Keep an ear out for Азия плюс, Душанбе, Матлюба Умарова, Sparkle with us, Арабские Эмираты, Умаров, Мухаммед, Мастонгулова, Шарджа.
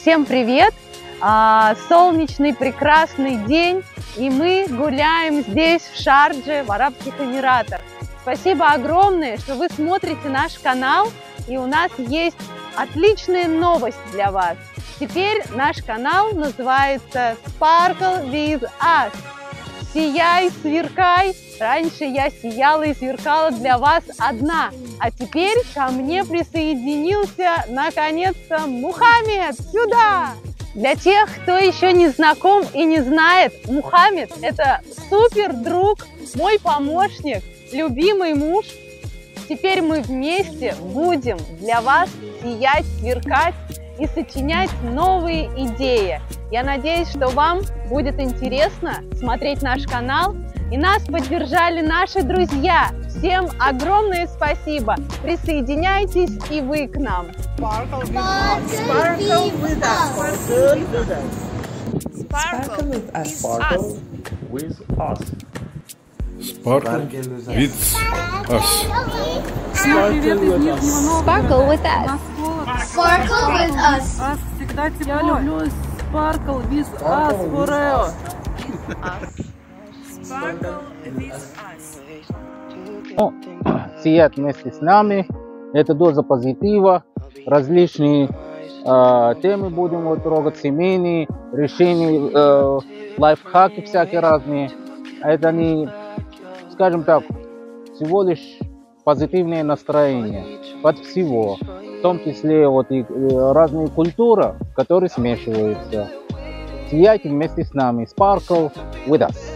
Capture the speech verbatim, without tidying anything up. Всем привет! Солнечный прекрасный день, и мы гуляем здесь, в Шардже, в Арабских Эмиратах. Спасибо огромное, что вы смотрите наш канал, и у нас есть отличная новость для вас. Теперь наш канал называется Sparkle with us. Сияй, сверкай. Раньше я сияла и сверкала для вас одна. А теперь ко мне присоединился, наконец-то, Мухаммед. Сюда! Для тех, кто еще не знаком и не знает, Мухаммед – это супер друг, мой помощник, любимый муж. Теперь мы вместе будем для вас сиять, сверкать и сочинять новые идеи. Я надеюсь, что вам будет интересно смотреть наш канал. И нас поддержали наши друзья. Всем огромное спасибо. Присоединяйтесь и вы к нам. Sparkle with us. Sparkle with us. Sparkle with us. Sparkle with us. Sparkle with us. Sparkle with us. Sparkle with us. Всегда тебя люблю. Sparkle with us forever. Ну, сиять вместе с нами. Это доза позитива. Различные э, темы будем вот трогать, семейные решения, э, лайфхаки всякие разные. Это не, скажем так, всего лишь позитивное настроение под всего, в том числе вот и э, разные культуры, которые смешиваются. Сияйте вместе с нами. Sparkle with us.